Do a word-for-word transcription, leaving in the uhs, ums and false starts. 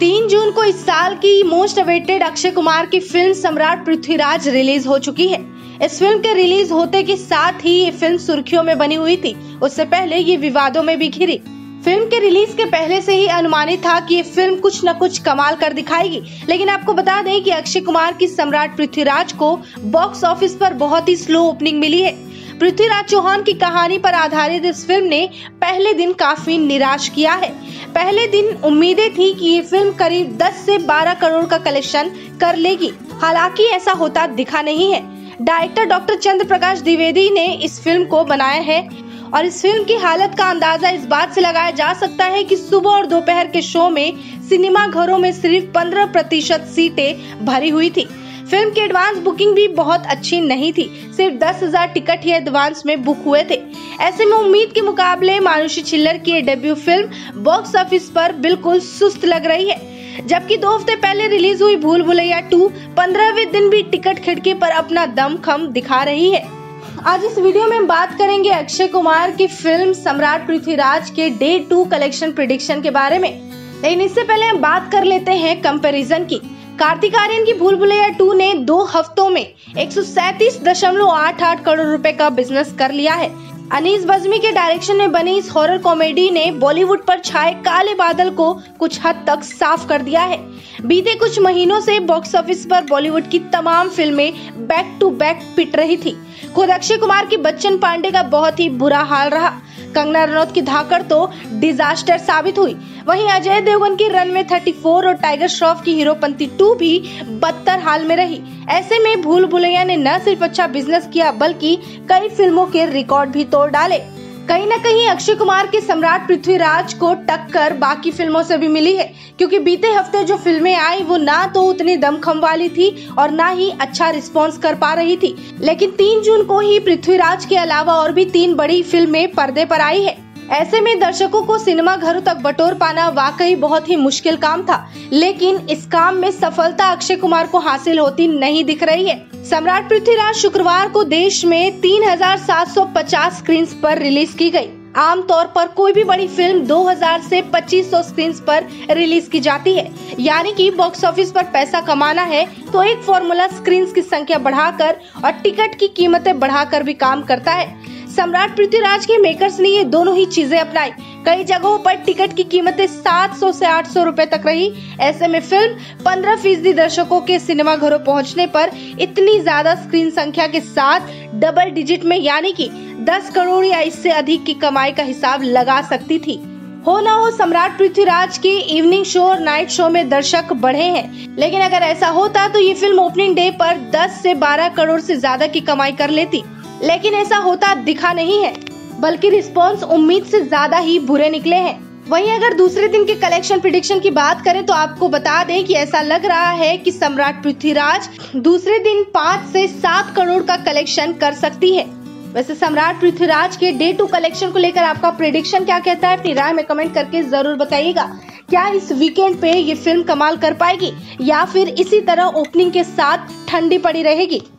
तीन जून को इस साल की मोस्ट अवेटेड अक्षय कुमार की फिल्म सम्राट पृथ्वीराज रिलीज हो चुकी है। इस फिल्म के रिलीज होते के साथ ही ये फिल्म सुर्खियों में बनी हुई थी। उससे पहले ये विवादों में भी घिरी। फिल्म के रिलीज के पहले से ही अनुमानित था कि ये फिल्म कुछ न कुछ कमाल कर दिखाएगी, लेकिन आपको बता दें कि अक्षय कुमार की सम्राट पृथ्वीराज को बॉक्स ऑफिस पर बहुत ही स्लो ओपनिंग मिली है। पृथ्वीराज चौहान की कहानी पर आधारित इस फिल्म ने पहले दिन काफी निराश किया है। पहले दिन उम्मीदें थी कि ये फिल्म करीब दस से बारह करोड़ का कलेक्शन कर लेगी, हालांकि ऐसा होता दिखा नहीं है। डायरेक्टर डॉक्टर चंद्रप्रकाश द्विवेदी ने इस फिल्म को बनाया है और इस फिल्म की हालत का अंदाजा इस बात से लगाया जा सकता है कि सुबह और दोपहर के शो में सिनेमा घरों में सिर्फ पंद्रह प्रतिशत सीटें भरी हुई थी। फिल्म की एडवांस बुकिंग भी बहुत अच्छी नहीं थी, सिर्फ दस हज़ार टिकट ही एडवांस में बुक हुए थे। ऐसे में उम्मीद के मुकाबले मानुषी चिल्लर की डेब्यू फिल्म बॉक्स ऑफिस पर बिल्कुल सुस्त लग रही है, जबकि दो हफ्ते पहले रिलीज हुई भूल भुलैया टू पंद्रहवें दिन भी टिकट खिड़की पर अपना दमखम दिखा रही है। आज इस वीडियो में हम बात करेंगे अक्षय कुमार की फिल्म सम्राट पृथ्वीराज के डे टू कलेक्शन प्रिडिक्शन के बारे में, लेकिन इससे पहले हम बात कर लेते हैं कंपैरिजन की। कार्तिक आर्यन की भूल भुलैया टू ने दो हफ्तों में एक सौ सैंतीस दशमलव आठ आठ करोड़ रुपए का बिजनेस कर लिया है। अनीस बजमी के डायरेक्शन में बनी इस हॉरर कॉमेडी ने बॉलीवुड पर छाए काले बादल को कुछ हद तक साफ कर दिया है। बीते कुछ महीनों से बॉक्स ऑफिस पर बॉलीवुड की तमाम फिल्में बैक टू बैक पिट रही थी। खुद अक्षय कुमार की बच्चन पांडे का बहुत ही बुरा हाल रहा। कंगना रनौत की धाकड़ तो डिजास्टर साबित हुई, वहीं अजय देवगन की रन में चौंतीस और टाइगर श्रॉफ की हीरोपंती टू भी बदतर हाल में रही। ऐसे में भूल भुलैया ने न सिर्फ अच्छा बिजनेस किया बल्कि कई फिल्मों के रिकॉर्ड भी तोड़ डाले। कहीं न कहीं अक्षय कुमार के सम्राट पृथ्वीराज को टक्कर बाकी फिल्मों से भी मिली है, क्योंकि बीते हफ्ते जो फिल्में आई वो ना तो उतनी दमखम वाली थी और ना ही अच्छा रिस्पांस कर पा रही थी। लेकिन तीन जून को ही पृथ्वीराज के अलावा और भी तीन बड़ी फिल्में पर्दे पर आई है। ऐसे में दर्शकों को सिनेमा घरों तक बटोर पाना वाकई बहुत ही मुश्किल काम था, लेकिन इस काम में सफलता अक्षय कुमार को हासिल होती नहीं दिख रही है। सम्राट पृथ्वीराज शुक्रवार को देश में तीन हज़ार सात सौ पचास स्क्रीन्स पर रिलीज की गई। आमतौर पर कोई भी बड़ी फिल्म दो हज़ार से पच्चीस सौ स्क्रीन्स पर रिलीज की जाती है, यानी कि बॉक्स ऑफिस पर पैसा कमाना है तो एक फॉर्मूला स्क्रीन्स की संख्या बढ़ाकर और टिकट की कीमतें बढ़ाकर भी काम करता है। सम्राट पृथ्वीराज के मेकर्स ने ये दोनों ही चीजें अपनाई। कई जगहों पर टिकट की कीमतें सात सौ से आठ सौ रुपए तक रही। ऐसे में फिल्म पंद्रह फीसदी दर्शकों के सिनेमा घरों पहुंचने पर इतनी ज्यादा स्क्रीन संख्या के साथ डबल डिजिट में यानी कि दस करोड़ या इससे अधिक की कमाई का हिसाब लगा सकती थी। हो ना हो सम्राट पृथ्वीराज के इवनिंग शो और नाइट शो में दर्शक बढ़े हैं, लेकिन अगर ऐसा होता तो ये फिल्म ओपनिंग डे पर दस से बारह करोड़ से ज्यादा की कमाई कर लेती, लेकिन ऐसा होता दिखा नहीं है, बल्कि रिस्पांस उम्मीद से ज्यादा ही बुरे निकले हैं। वहीं अगर दूसरे दिन के कलेक्शन प्रिडिक्शन की बात करें तो आपको बता दें कि ऐसा लग रहा है कि सम्राट पृथ्वीराज दूसरे दिन पाँच से सात करोड़ का कलेक्शन कर सकती है। वैसे सम्राट पृथ्वीराज के डे टू कलेक्शन को लेकर आपका प्रिडिक्शन क्या कहता है, अपनी राय में कमेंट करके जरूर बताइएगा। क्या इस वीकेंड पे ये फिल्म कमाल कर पाएगी या फिर इसी तरह ओपनिंग के साथ ठंडी पड़ी रहेगी?